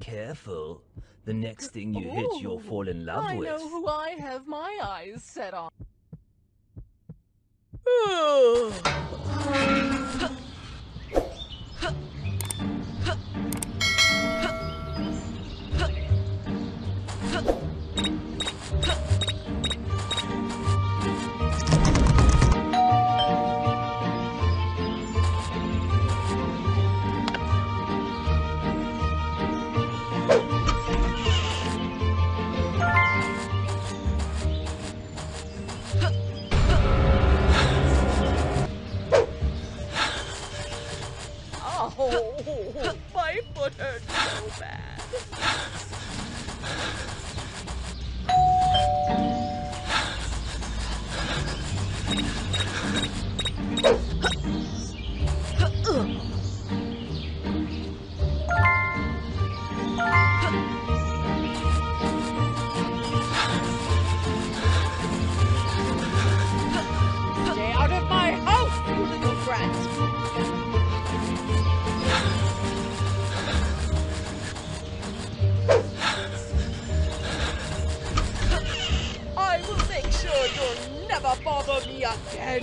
Careful. The next thing you hit, you'll fall in love with. I know who I have my eyes set on. My foot hurts so bad. Stay out of my house, you little brat! You'll never bother me again!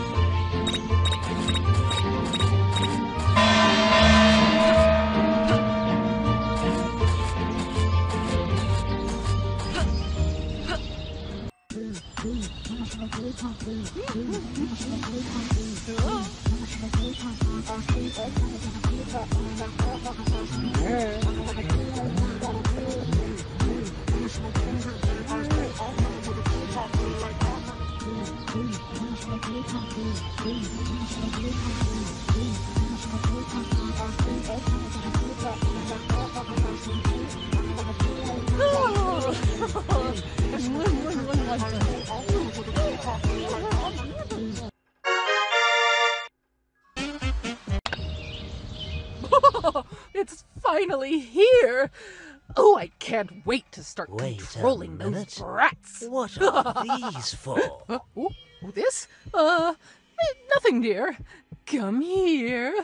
It's finally here! Oh, I can't wait to start controlling those brats! What are these for? This? Nothing, dear. Come here.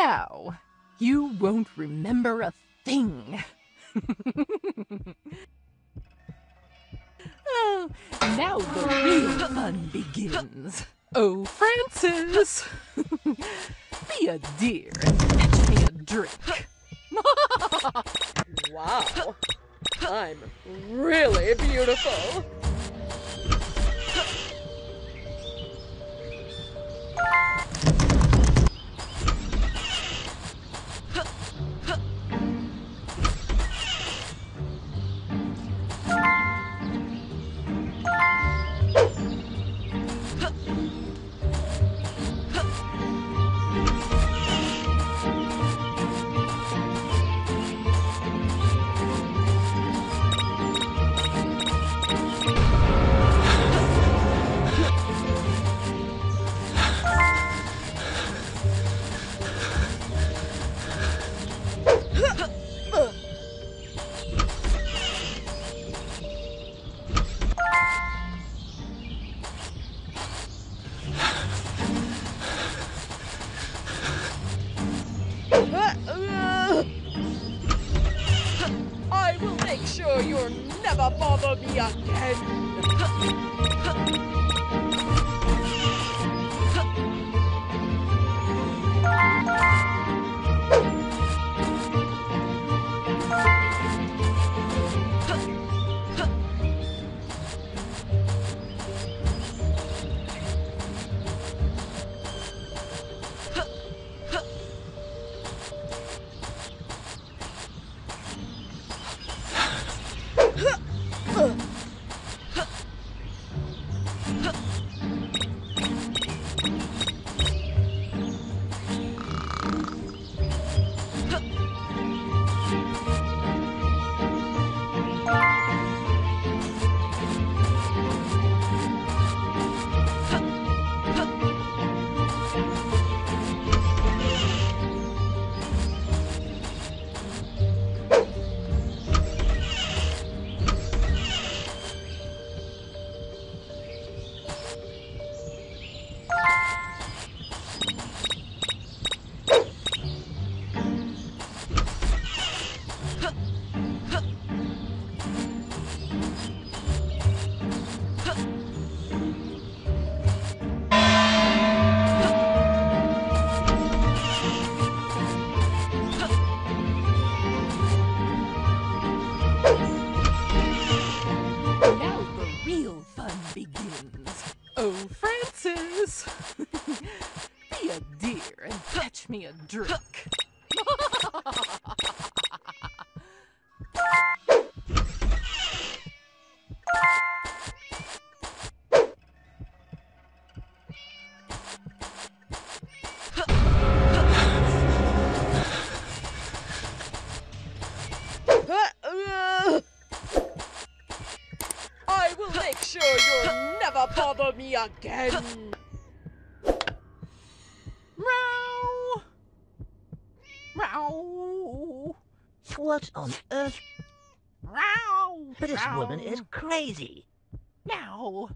Now, you won't remember a thing. Oh, now the real fun begins. Oh, Francis! Be a dear and fetch me a drink. Wow, I'm really beautiful. sure you'll never bother me again. Oh, Francis! Be a dear and fetch me a drink. I will make sure you'll never bother me again. Meow. Meow. What on earth? Meow. This woman is crazy. Meow.